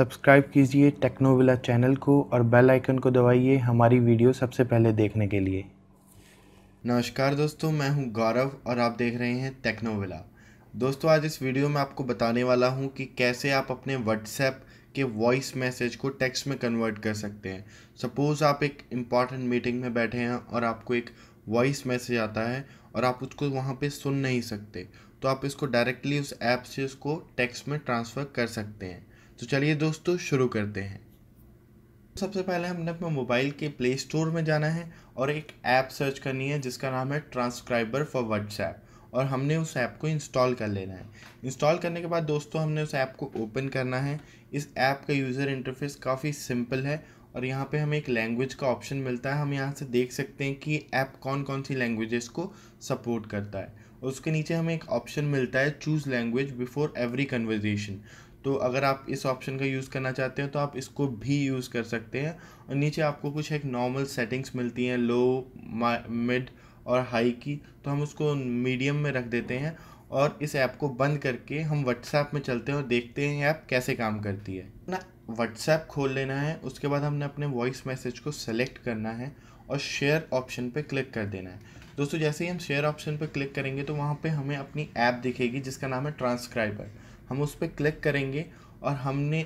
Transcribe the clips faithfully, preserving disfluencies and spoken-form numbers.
Subscribe कीजिए टेक्नोविला channel को और बेल आइकन को दबाइए हमारी वीडियो सबसे पहले देखने के लिए। नमस्कार दोस्तों, मैं हूं गौरव और आप देख रहे हैं टेक्नोविला। दोस्तों, आज इस वीडियो में आपको बताने वाला हूं कि कैसे आप अपने व्हाट्सएप के वॉइस मैसेज को टेक्स्ट में कन्वर्ट कर सकते हैं। सपोज़ आप एक इम्पॉर्टेंट मीटिंग में बैठे हैं और आपको एक वॉइस मैसेज आता है और आप उसको वहाँ पे सुन नहीं सकते, तो आप इसको डायरेक्टली उस ऐप से उसको टेक्स्ट में ट्रांसफ़र कर सकते हैं। तो चलिए दोस्तों, शुरू करते हैं। सबसे पहले हमने अपने मोबाइल के प्ले स्टोर में जाना है और एक ऐप सर्च करनी है जिसका नाम है ट्रांसक्राइबर फॉर व्हाट्सएप, और हमने उस ऐप को इंस्टॉल कर लेना है। इंस्टॉल करने के बाद दोस्तों हमने उस ऐप को ओपन करना है। इस ऐप का यूज़र इंटरफेस काफ़ी सिंपल है और यहाँ पे हमें एक लैंग्वेज का ऑप्शन मिलता है। हम यहाँ से देख सकते हैं कि ऐप कौन कौन सी लैंग्वेजेस को सपोर्ट करता है। उसके नीचे हमें एक ऑप्शन मिलता है choose language before every conversation. तो अगर आप इस ऑप्शन का यूज़ करना चाहते हैं तो आप इसको भी यूज़ कर सकते हैं। और नीचे आपको कुछ एक नॉर्मल सेटिंग्स मिलती हैं, लो, मिड और हाई की, तो हम उसको मीडियम में रख देते हैं और इस ऐप को बंद करके हम व्हाट्सएप में चलते हैं और देखते हैं ऐप कैसे काम करती है। अपना व्हाट्सएप खोल लेना है। उसके बाद हमने अपने वॉइस मैसेज को सेलेक्ट करना है और शेयर ऑप्शन पे क्लिक कर देना है। दोस्तों, जैसे ही हम शेयर ऑप्शन पे क्लिक करेंगे तो वहाँ पे हमें अपनी ऐप दिखेगी जिसका नाम है ट्रांसक्राइबर। हम उस पर क्लिक करेंगे और हमने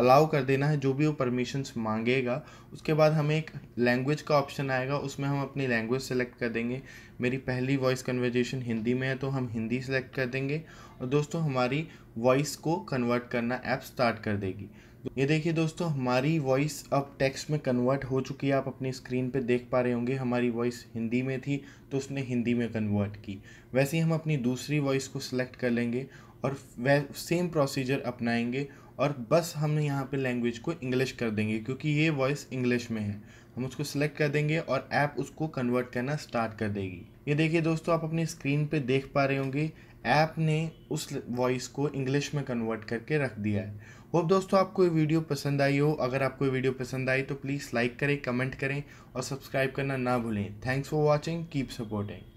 अलाउ कर देना है जो भी वो परमिशंस मांगेगा। उसके बाद हमें एक लैंग्वेज का ऑप्शन आएगा, उसमें हम अपनी लैंग्वेज सेलेक्ट कर देंगे। मेरी पहली वॉइस कन्वर्जेशन हिंदी में है तो हम हिंदी सेलेक्ट कर देंगे और दोस्तों हमारी वॉइस को कन्वर्ट करना ऐप स्टार्ट कर देगी। ये देखिए दोस्तों, हमारी वॉइस अब टेक्स्ट में कन्वर्ट हो चुकी है। आप अपनी स्क्रीन पे देख पा रहे होंगे हमारी वॉइस हिंदी में थी तो उसने हिंदी में कन्वर्ट की। वैसे ही हम अपनी दूसरी वॉइस को सिलेक्ट कर लेंगे और वह सेम प्रोसीजर अपनाएंगे और बस हम यहाँ पे लैंग्वेज को इंग्लिश कर देंगे क्योंकि ये वॉइस इंग्लिश में है। हम उसको सिलेक्ट कर देंगे और ऐप उसको कन्वर्ट करना स्टार्ट कर देगी। ये देखिए दोस्तों, आप अपनी स्क्रीन पे देख पा रहे होंगे ऐप ने उस वॉइस को इंग्लिश में कन्वर्ट करके रख दिया है। होप दोस्तों आपको ये वीडियो पसंद आई हो। अगर आपको ये वीडियो पसंद आई तो प्लीज़ लाइक करें, कमेंट करें और सब्सक्राइब करना ना भूलें। Thanks for watching, keep supporting.